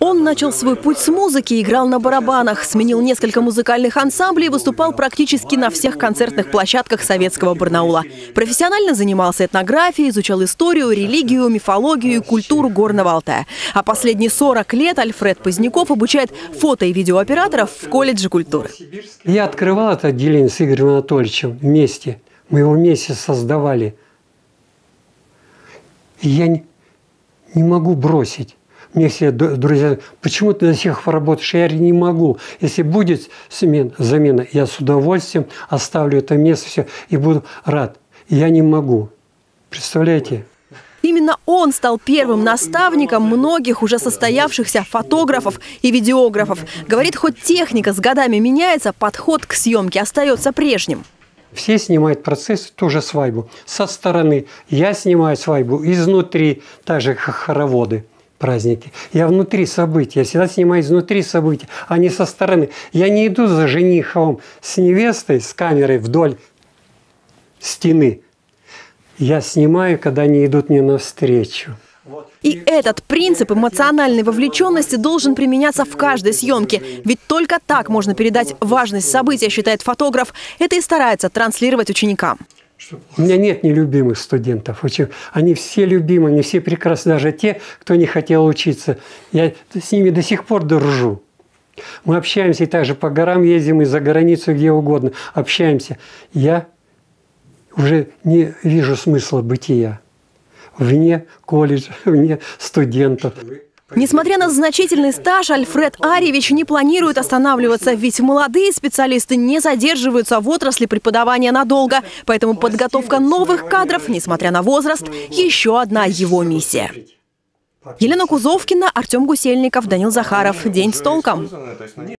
Он начал свой путь с музыки, играл на барабанах, сменил несколько музыкальных ансамблей и выступал практически на всех концертных площадках советского Барнаула. Профессионально занимался этнографией, изучал историю, религию, мифологию и культуру Горного Алтая. А последние 40 лет Альфред Поздняков обучает фото- и видеооператоров в колледже культуры. Я открывал это отделение с Игорем Анатольевичем вместе. Мы его вместе создавали. И я не могу бросить. Мне все друзья, почему ты до сих пор работаешь? Я не могу. Если будет замена, я с удовольствием оставлю это место все и буду рад. Я не могу. Представляете? Именно он стал первым наставником многих уже состоявшихся фотографов и видеографов. Говорит, хоть техника с годами меняется, подход к съемке остается прежним. Все снимают процесс, ту же свадьбу. Со стороны я снимаю свадьбу, изнутри, также хороводы. Праздники. Я внутри события, я всегда снимаю изнутри события, а не со стороны. Я не иду за женихом с невестой, с камерой вдоль стены. Я снимаю, когда они идут мне навстречу. И этот принцип эмоциональной вовлеченности должен применяться в каждой съемке. Ведь только так можно передать важность события, считает фотограф. Это и старается транслировать ученикам. У меня нет нелюбимых студентов. Они все любимы, они все прекрасны, даже те, кто не хотел учиться. Я с ними до сих пор дружу. Мы общаемся и также по горам ездим, и за границу, где угодно. Общаемся. Я уже не вижу смысла бытия вне колледжа, вне студентов. Несмотря на значительный стаж, Альфред Арьевич не планирует останавливаться, ведь молодые специалисты не задерживаются в отрасли преподавания надолго. Поэтому подготовка новых кадров, несмотря на возраст, еще одна его миссия. Елена Кузовкина, Артем Гусельников, Данил Захаров. День с толком.